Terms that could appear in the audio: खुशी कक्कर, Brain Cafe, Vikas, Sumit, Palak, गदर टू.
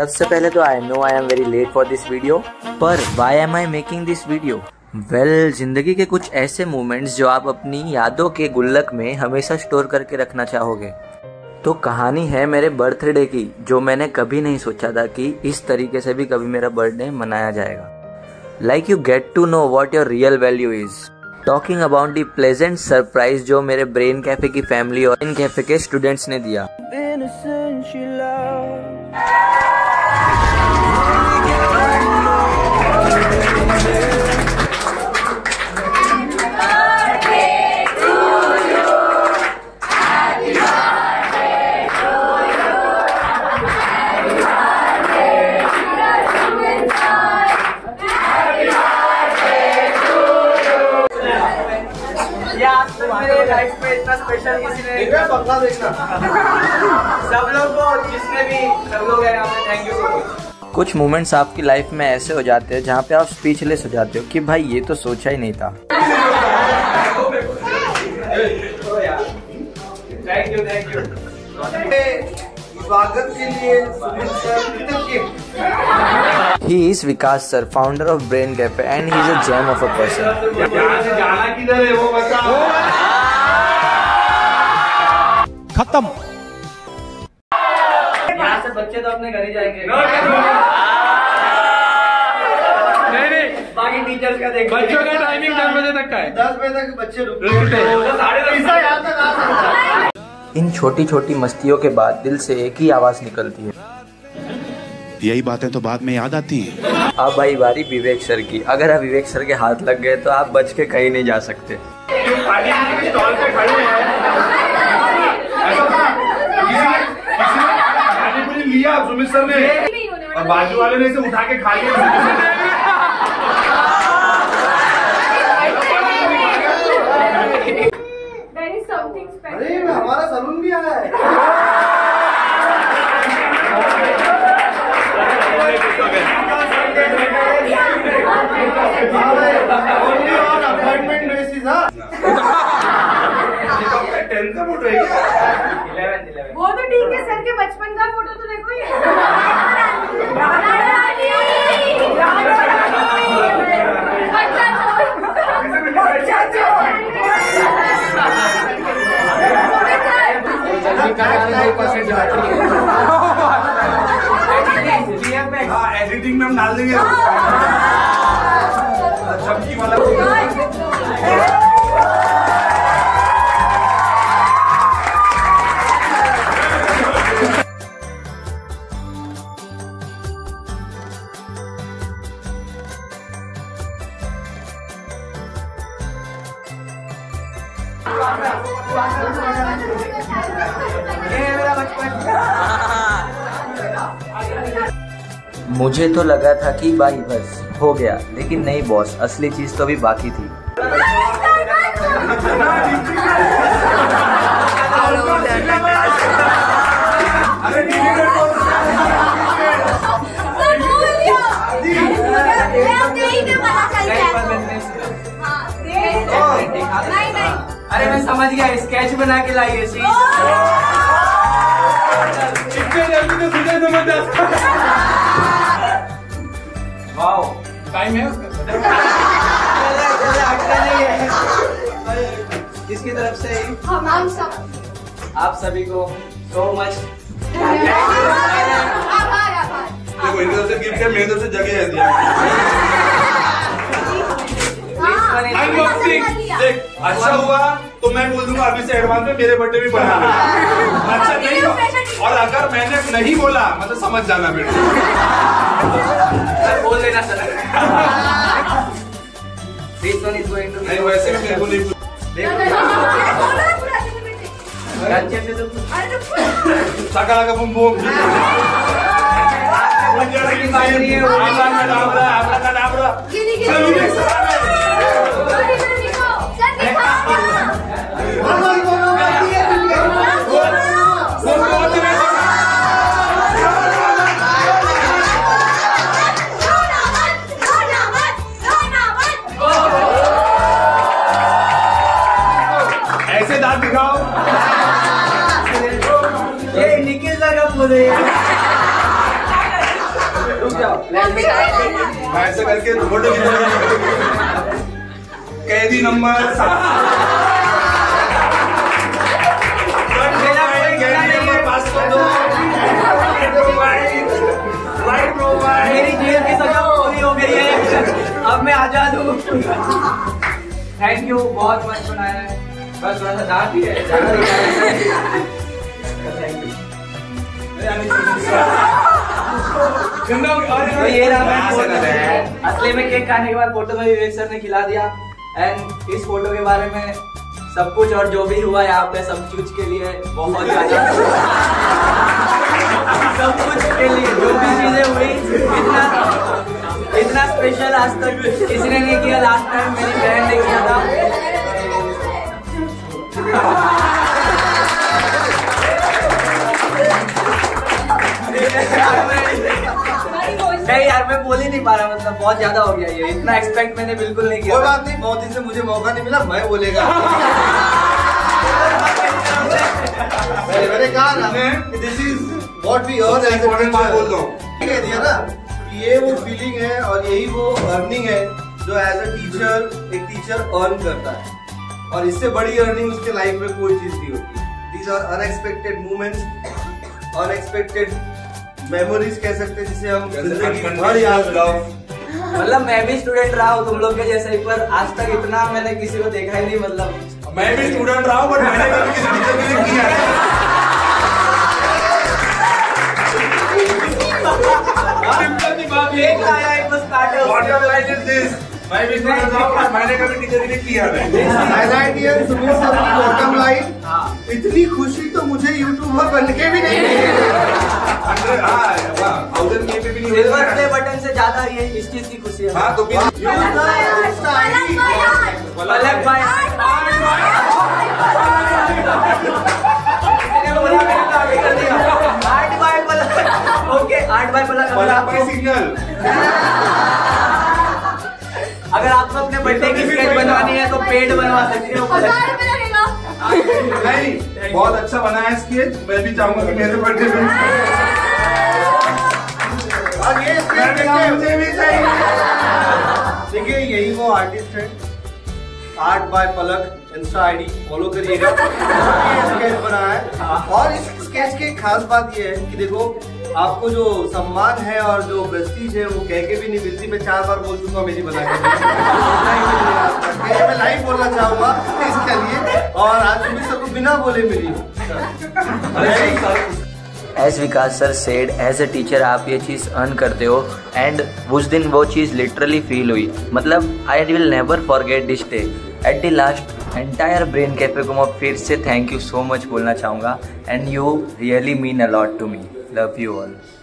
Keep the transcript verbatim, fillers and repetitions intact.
सबसे पहले तो I know I am very late for this video, पर why am I making this video? Well, जिंदगी के कुछ ऐसे मोमेंट्स जो आप अपनी यादों के गुल्लक में हमेशा स्टोर करके रखना चाहोगे। तो कहानी है मेरे बर्थडे की, जो मैंने कभी नहीं सोचा था कि इस तरीके से भी कभी मेरा बर्थडे मनाया जाएगा। Like you get to know what your real value is. Talking about the pleasant surprise जो मेरे ब्रेन कैफे की फैमिली और इन कैफे के स्टूडेंट्स ने दिया। लाइफ में इतना स्पेशल किसी ने देखना देखना सब लोग को, जिसने भी सब लोग हैं आपने थैंक यू सो मच। कुछ मोमेंट्स आपकी लाइफ में ऐसे हो जाते हैं जहाँ पे आप स्पीचलेस हो जाते हो कि भाई ये तो सोचा ही नहीं था। थैंक यू थैंक यू स्वागत के लिए Sumit sir. He is Vikas sir, founder of Brain Cafe and he is a gem of a person. खत्म। यहाँ से बच्चे तो अपने घर ही जाएंगे। नहीं नहीं, बाकी टीचर्स का देख। बच्चों का टाइमिंग दस बजे तक का है। दस बजे तक बच्चे रुकते। इन छोटी छोटी मस्तियों के बाद दिल से एक ही आवाज निकलती है, यही बातें तो बाद में याद आती है। अब भाई बारी विवेक सर की। अगर आप विवेक सर के हाथ लग गए तो आप बच के कहीं नहीं जा सकते। लिया सुमित सर ने और बाजू वाले ने इसे उठा के खा लिया। अरे हमारा सलून भी आया है। अपॉइंटमेंट बेसिस टेंथ का फोटो है वो तो ठीक है, सर के बचपन का फोटो तो देखो। एडिटिंग में हम डाल देंगे सब्जी वाला। मुझे तो लगा था कि भाई बस हो गया, लेकिन नहीं बॉस, असली चीज तो भी बाकी थी। अरे मैं समझ गया, स्केच बना के लाई है। वाओ, टाइम है किसकी तरफ से? हम सब, आप सभी को सो मच। मेरी तरफ से जगह है। अच्छा हुआ तो मैं बोल दूंगा अभी से एडवांस में मेरे बर्थडे भी बना। अच्छा नहीं हो, और अगर मैंने नहीं बोला मतलब समझ जाना मेरे सर बोल देना सर। नहीं वैसे भी बिल्कुल नहीं दिखाओ। ये निकल लगा मुझे। ऐसे करके फोटो कैदी नंबर मेरी जेल की सजा पूरी हो गई है, अब मैं आजाद हूँ। थैंक यू, बहुत मस्त बनाया है, बस थोड़ा सा दांत ही है। तो ये रहा असली में केक खाने के बाद फोटो में विवेक सर ने खिला दिया। एंड इस फोटो के बारे में सब कुछ और जो भी हुआ यहाँ पे सब कुछ के लिए बहुत सब कुछ के लिए जो भी चीजें हुई इतना इतना स्पेशल आज तक इसने नहीं किया। लास्ट टाइम मेरी बहन ने किया था। नहीं यार मैं बोल ही नहीं पा रहा, मतलब बहुत ज्यादा हो गया ये, इतना एक्सपेक्ट मैंने बिल्कुल नहीं किया। कोई बात नहीं, बहुत दिन से मुझे मौका नहीं मिला, मैं बोलेगा। मैंने कहा ना कि this is what we earn as important part, बोल दो कह दिया ना, ये वो फीलिंग है और यही वो अर्निंग है जो एज अ टीचर एक टीचर अर्न करता है, और इससे बड़ी अर्निंग उसके लाइफ में कोई चीज नहीं होती। These are unexpected moments, unexpected memories कह सकते हैं जिसे हम जिंदगी भर याद रखें। मतलब मैं भी स्टूडेंट रहा हूँ तुम लोग के जैसे ही, पर आज तक इतना मैंने किसी को देखा ही नहीं। मतलब मैं भी स्टूडेंट रहा हूँ बट मैंने कभी किसी टीचर के लिए किया नहीं। बात ये आया it was started what your life is this. मैं भी स्टूडेंट रहा हूँ, मैंने कभी टीचर के लिए किया नहीं। हाई आइडिया सुमित सर की बॉटम लाइन, इतनी खुशी तो मुझे यूट्यूबर बनके भी नहीं मिली। सिल्वर प्ले बटन से ज्यादा ये इस चीज की खुशी है। हाँ तो पलक भाई art by Palak, okay art by Palak. अगर आपको अपने बर्थडे की स्केच बनवानी है तो पेट बनवा सकते हो। नहीं बहुत अच्छा बना है स्केच, मैं भी चाहूंगा कि मेरे बर्थडे पे और ये स्केच मुझे भी चाहिए। देखिए यही वो आर्टिस्ट है, art by Palak insta ID follow करिएगा। स्केच बना है और इस स्केच की खास बात ये है कि देखो आपको जो सम्मान है और जो प्रेस्टीज है वो कह के भी नहीं मिलती। मैं चार बार बोल चुका हूँ मेरी बता के मैं लाइव बोलना चाहूंगा इसके लिए, और आज भी सबको बिना बोले मिली। As Vikas sir said as a teacher आप ये चीज़ अर्न करते हो, एंड उस दिन वो चीज़ लिटरली फील हुई। मतलब I will never forget this day. At the last entire Brain Cafe को मैं फिर से थैंक यू सो मच बोलना चाहूँगा, and you really mean a lot to me. Love you all.